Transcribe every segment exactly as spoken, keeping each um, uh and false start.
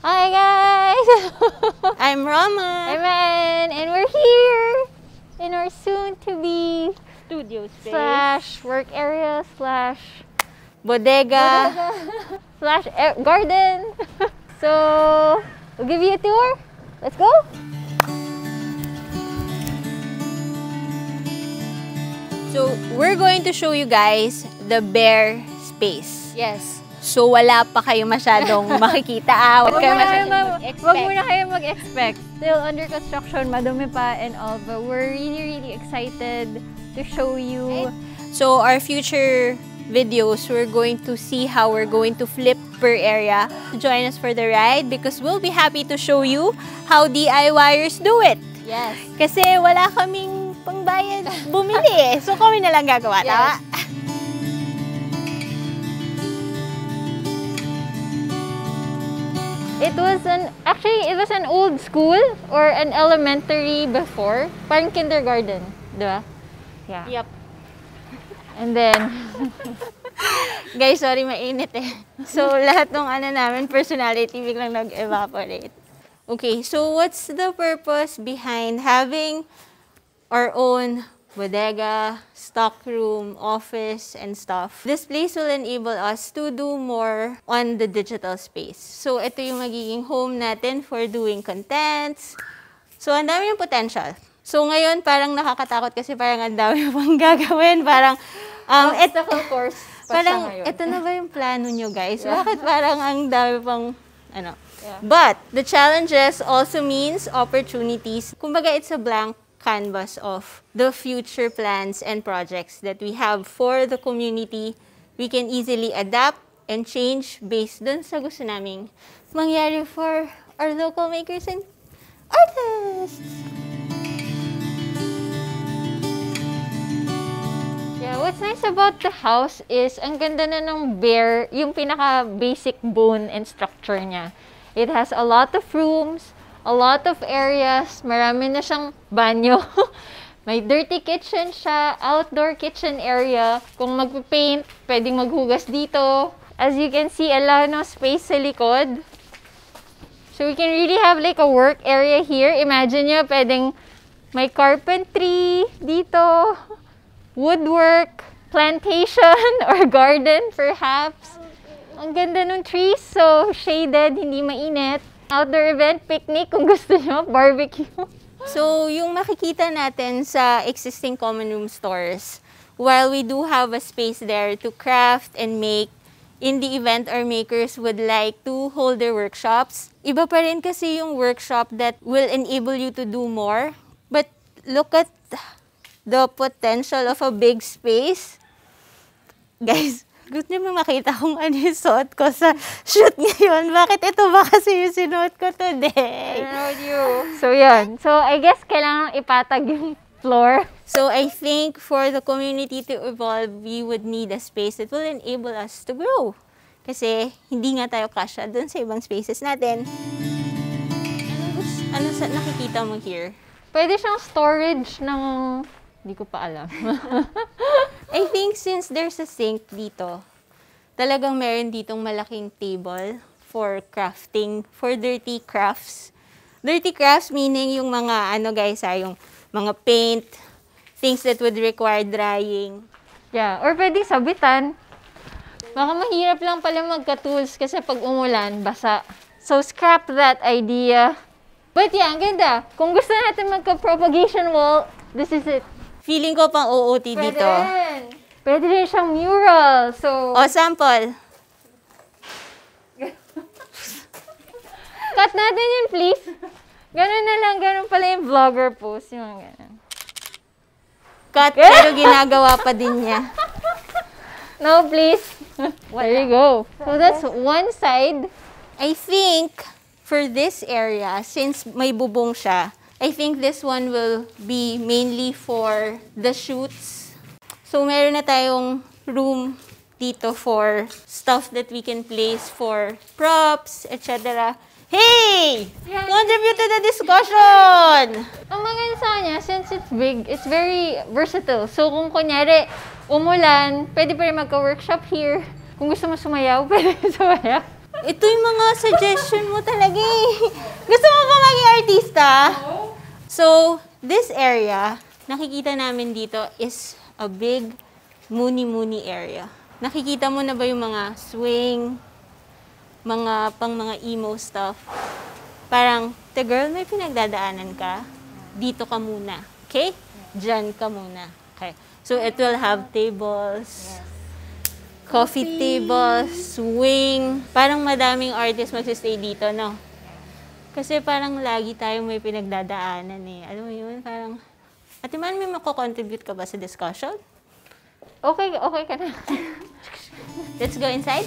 Hi guys! I'm Rama. I'm Ann, and we're here in our soon-to-be studio space slash work area slash bodega, bodega. slash air garden. So we'll give you a tour. Let's go. So we're going to show you guys the bare space. Yes. So wala pa kayo masyadong makikita. Ah, wag kayo masyadong mag-expect. Wag muna kayo mag-expect. Still under construction, madumi pa and all, but we're really, really excited to show you. So our future videos, we're going to see how we're going to flip per area. Join us for the ride because we'll be happy to show you how D I Y-ers do it. Yes. Kasi wala kaming pangbayad bumili. So kami na lang gagawa, yes. Tama? It was an actually it was an old school or an elementary before, parang kindergarten, diba? Yeah. Yep. And then, guys, sorry mainit eh. So lahat ng ano namin personality biglang nag-evaporate. Okay, so what's the purpose behind having our own bodega, stock room, office, and stuff? This place will enable us to do more on the digital space. So ito yung magiging home natin for doing contents. So ang dami yung potential. So ngayon parang nakakatakot kasi parang ang dami pang gagawin. Parang, um, ito, of course, parang ito na ba yung plano nyo guys? Yeah. Bakit parang ang dami pang, ano? Yeah. But the challenges also means opportunities. Kumbaga it's a blank canvas of the future plans and projects that we have for the community. We can easily adapt and change based dun sa gusto naming mangyari for our local makers and artists. Yeah, what's nice about the house is ang ganda na ng bare, yung pinaka basic bone and structure niya. It has a lot of rooms, a lot of areas, marami na siyang banyo. May dirty kitchen siya, outdoor kitchen area. Kung magpapaint, pwedeng maghugas dito. As you can see, a lot of space sa likod. So we can really have like a work area here. Imagine nyo, pwedeng may carpentry dito, woodwork, plantation, or garden perhaps. Ang ganda ng trees, so shaded, hindi mainit. Outdoor event, picnic kung gusto nyo, barbecue. So, yung makikita natin sa existing common room stores, while we do have a space there to craft and make, in the event our makers would like to hold their workshops. Iba pa rin kasi yung workshop that will enable you to do more. But look at the potential of a big space. Guys, gusto niyo ba makita kung ano yung suot ko sa shoot ngayon? Bakit ito ba kasi yung sinuot ko today? I know you. So, yun. So, I guess kailangan ipatag yung floor. So, I think for the community to evolve, we would need a space that will enable us to grow. Kasi hindi nga tayo kasya dun sa ibang spaces natin. Ano, ano sa nakikita mo here? Pwede siyang storage ng... Hindi ko pa alam. I think since there's a sink dito, talagang meron ditong malaking table for crafting, for dirty crafts. Dirty crafts meaning yung mga, ano guys ha, yung mga paint, things that would require drying. Yeah, or pwedeng sabitan. Baka mahirap lang pala magka-tools kasi pag umulan, basa. So scrap that idea. But yeah, ang ganda. Kung gusto natin magka-propagation wall, this is it. Feeling ko pang O O T D pwede dito. Rin. Pwede rin siyang mural. So, o, sample. Cut natin yun, please. Ganun na lang. Ganun pala yung vlogger post. Yung ganun. Cut, pero ginagawa pa din niya. No, please. There you go. So, that's one side. I think, for this area, since may bubong siya, I think this one will be mainly for the shoots. So meron na tayong room dito for stuff that we can place for props, et cetera. Hey! Yeah. Contribute to the discussion! Ang maganda sa kanya, since it's big, it's very versatile. So kung kunyari umulan, pwede pa rin magka-workshop here. Kung gusto mo sumayaw, pwede sumayaw. Ito yung mga suggestion mo talaga eh. Gusto mo ba maging artista? No. So, this area, nakikita namin dito is a big muni-muni area. Nakikita mo na ba yung mga swing, mga pang mga emo stuff? Parang, te girl, may pinagdadaanan ka? Dito ka muna. Okay? Diyan ka muna. Okay. So, it will have tables. Yes. Coffee table, swing. Parang madaming artists magsistay dito, no? Kasi parang lagi tayong may pinagdadaanan eh. Alam mo yun, parang... Ate Man, may mako-contribute ka ba sa discussion? Okay, okay ka na. Let's go inside.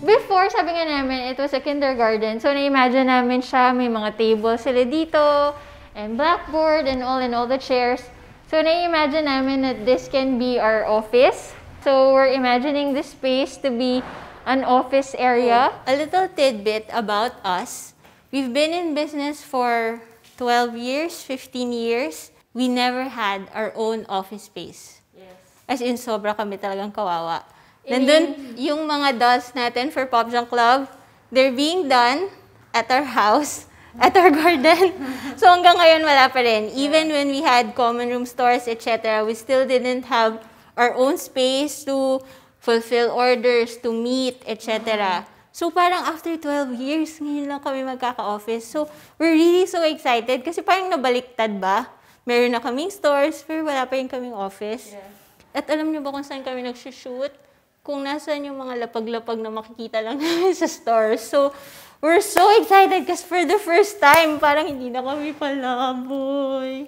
Before, sabi nga namin, it was a kindergarten. So, na-imagine namin siya, may mga table sila dito, and blackboard, and all and all the chairs. So, na-imagine namin that this can be our office. So, we're imagining this space to be an office area. A little tidbit about us. We've been in business for twelve years, fifteen years. We never had our own office space. Yes. As in, sobra kami talagang kawawa. Nandun yung mga dolls natin for PopJunk Club, they're being done at our house. At our garden. So hanggang ngayon wala pa rin. Even when we had common room stores, et cetera, we still didn't have our own space to fulfill orders, to meet, et cetera. So parang after twelve years, ngayon lang kami magkaka-office. So we're really so excited kasi parang nabaliktad ba? Meron na kaming stores, pero wala pa rin kaming office. Yeah. At alam niyo ba kung saan kami nagsushoot? Kung nasan yung mga lapag-lapag na makikita lang namin sa stores. So, we're so excited because for the first time, parang hindi na kami palaboy.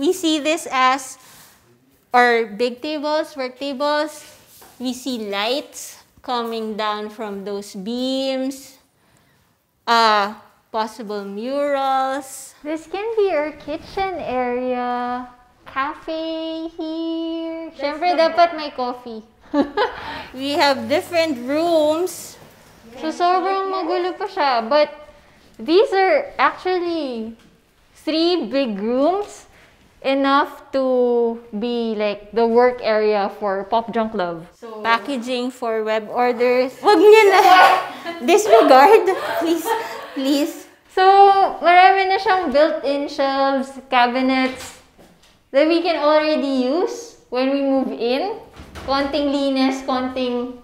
We see this as our big tables, work tables. We see lights coming down from those beams. Uh, possible murals. This can be our kitchen area. Cafe here. Siyempre, dapat may coffee. We have different rooms. So, sobrang magulo pa siya. But, these are actually three big rooms enough to be like the work area for PopJunk Club. So, packaging for web orders. Wag niya na! Disregard! Please, please. So, marami na siyang built-in shelves, cabinets that we can already use when we move in. Konting linis, konting...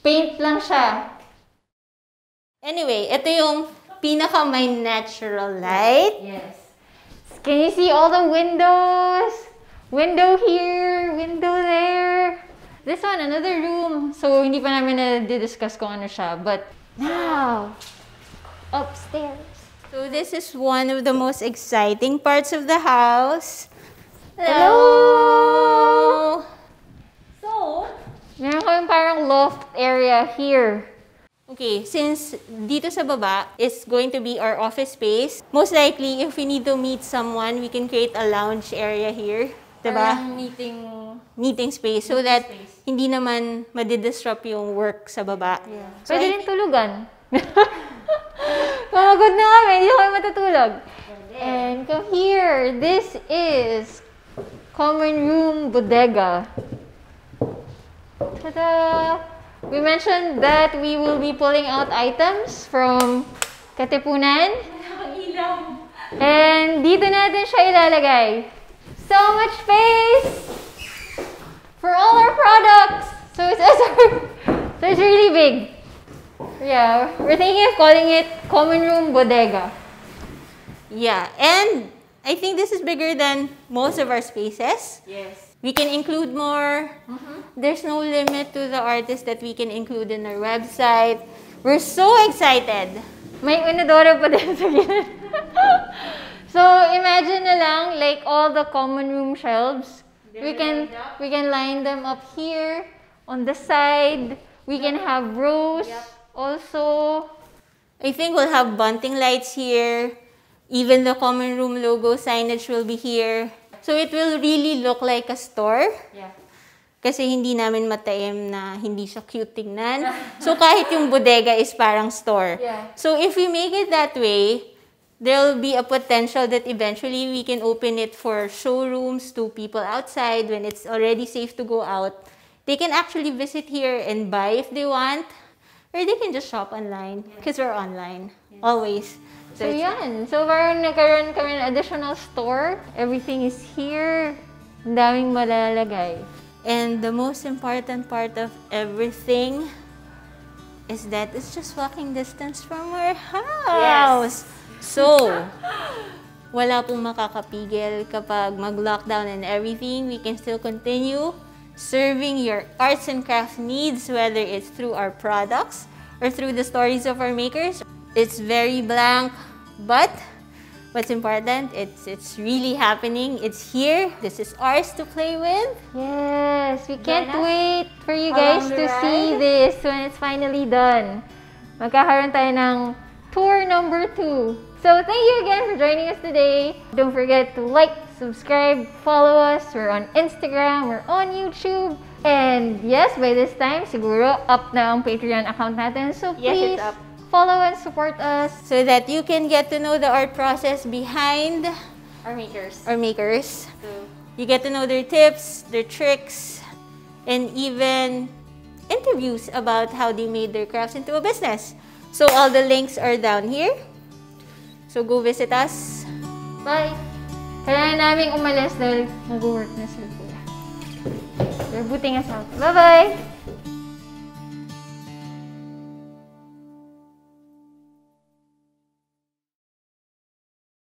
paint lang siya. Anyway, ito yung pinaka may natural light. Yes. Can you see all the windows? Window here, window there. This one, another room. So, hindi pa namin na-discuss kung ano siya. But, now, upstairs. So, this is one of the most exciting parts of the house. Hello! Hello. Meron kami parang loft area here. Okay, since dito sa baba is going to be our office space, most likely if we need to meet someone, we can create a lounge area here. Diba? Parang meeting... meeting space. So meeting that space. Hindi naman madidisrupt yung work sa baba. Yeah. So pwede I... rin tulugan. Pamagod na kami, hindi kami matutulog. And come here. This is Common Room Bodega. Ta-da! We mentioned that we will be pulling out items from Katipunan. And dito natin siya ilalagay. So much space for all our products! So it's, so it's really big. Yeah, we're thinking of calling it Common Room Bodega. Yeah, and I think this is bigger than most of our spaces. Yes. We can include more. Mm-hmm. There's no limit to the artists that we can include in our website. We're so excited. May unodoro pa din sa gilid. So imagine na lang, like all the common room shelves, we can we can line them up here on the side. We can have rows. Yep. Also. I think we'll have bunting lights here. Even the common room logo signage will be here. So, it will really look like a store. Yeah. Kasi hindi namin mataim na hindi siya cute tingnan. So, kahit yung bodega is parang store. Yeah. So, if we make it that way, there'll be a potential that eventually we can open it for showrooms to people outside when it's already safe to go out. They can actually visit here and buy if they want, or they can just shop online because we're online, yes. Always. So, so yan. So, parang nagkaroon kami ng additional store. Everything is here. Ang daming malalagay. And the most important part of everything is that it's just walking distance from our house. Yes. So, wala pong makakapigil kapag mag-lockdown and everything. We can still continue serving your arts and crafts needs, whether it's through our products or through the stories of our makers. It's very blank, but what's important, it's it's really happening. It's here. This is ours to play with. Yes, we can't Dana. wait for you guys to ride. see this when it's finally done. Magkakaroon tayo ng tour number two. So thank you again for joining us today. Don't forget to like, subscribe, follow us. We're on Instagram. We're on YouTube. And yes, by this time, siguro up na ang Patreon account natin. So please. Yes, it's up. Follow and support us so that you can get to know the art process behind our makers. Our makers. So, you get to know their tips, their tricks, and even interviews about how they made their crafts into a business. So all the links are down here. So go visit us. Bye! Kailangan namin umalis dahil mag-work na sila. They're booting us out. Bye-bye!